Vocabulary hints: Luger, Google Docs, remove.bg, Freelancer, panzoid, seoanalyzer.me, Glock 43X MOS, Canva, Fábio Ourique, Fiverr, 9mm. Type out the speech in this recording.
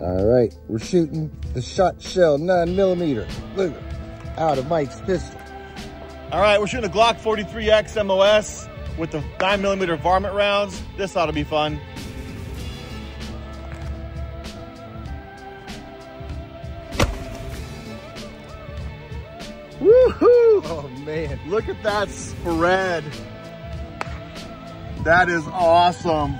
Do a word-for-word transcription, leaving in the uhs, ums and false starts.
All right, we're shooting the shot shell nine millimeter Luger out of Mike's pistol. All right, we're shooting a Glock forty-three X M O S with the nine millimeter varmint rounds. This ought to be fun. Woohoo! Oh man, look at that spread. That is awesome.